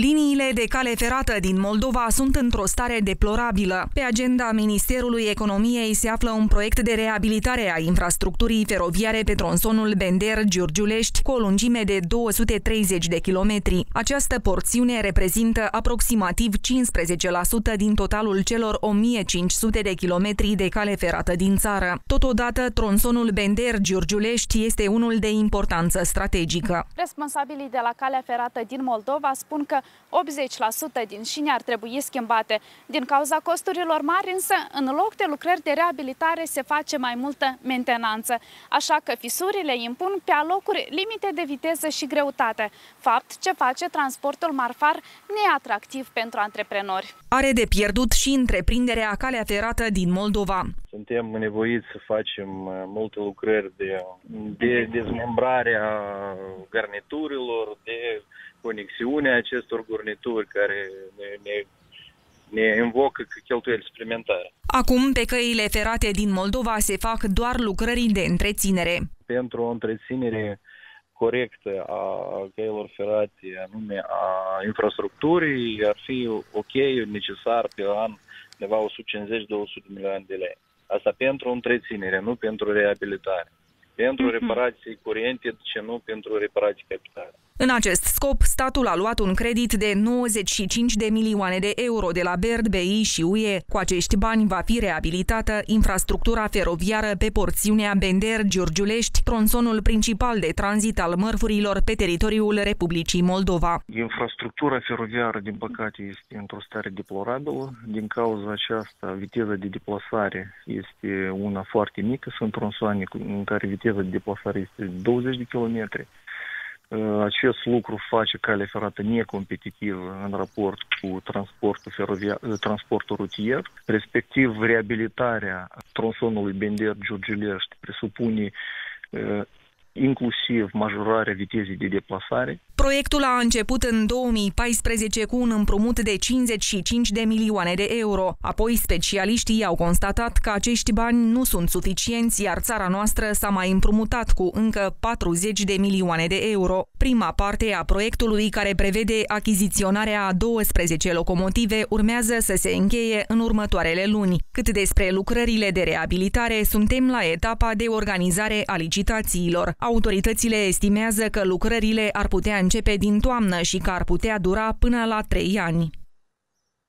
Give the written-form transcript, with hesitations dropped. Liniile de cale ferată din Moldova sunt într-o stare deplorabilă. Pe agenda Ministerului Economiei se află un proiect de reabilitare a infrastructurii feroviare pe tronsonul Bender-Giurgiulești, cu o lungime de 230 de kilometri. Această porțiune reprezintă aproximativ 15% din totalul celor 1500 de kilometri de cale ferată din țară. Totodată, tronsonul Bender-Giurgiulești este unul de importanță strategică. Responsabilii de la calea ferată din Moldova spun că 80% din șine ar trebui schimbate. Din cauza costurilor mari, însă, în loc de lucrări de reabilitare se face mai multă mentenanță, așa că fisurile impun pe alocuri limite de viteză și greutate, fapt ce face transportul marfar neatractiv pentru antreprenori. Are de pierdut și întreprinderea calea ferată din Moldova. Suntem nevoiți să facem multe lucrări de dezmembrare a garniturilor, de conexiunea acestor garnituri care ne invocă cheltuieli suplimentare. Acum, pe căile ferate din Moldova se fac doar lucrări de întreținere. Pentru o întreținere corectă a căilor ferate, anume a infrastructurii, ar fi ok, necesar pe an undeva 150-200 milioane de lei. Asta pentru întreținere, nu pentru reabilitare. Pentru reparații curente, ce nu pentru reparații capitale. În acest scop, statul a luat un credit de 95 de milioane de euro de la BERD, BI și UE. Cu acești bani va fi reabilitată infrastructura feroviară pe porțiunea Bender-Giurgiulești, tronsonul principal de tranzit al mărfurilor pe teritoriul Republicii Moldova. Infrastructura feroviară, din păcate, este într-o stare deplorabilă. Din cauza aceasta, viteza de deplasare este una foarte mică. Sunt tronsoane în care viteza de deplasare este 20 de kilometri. Acest lucru face calea ferată necompetitivă în raport cu transportul rutier, respectiv reabilitarea tronsonului Bender-Giurgiulești presupune inclusiv majorarea vitezei de deplasare. Proiectul a început în 2014 cu un împrumut de 55 de milioane de euro. Apoi, specialiștii au constatat că acești bani nu sunt suficienți, iar țara noastră s-a mai împrumutat cu încă 40 de milioane de euro. Prima parte a proiectului, care prevede achiziționarea a 12 locomotive, urmează să se încheie în următoarele luni. Cât despre lucrările de reabilitare, suntem la etapa de organizare a licitațiilor. Autoritățile estimează că lucrările ar putea începe din toamnă și că ar putea dura până la 3 ani.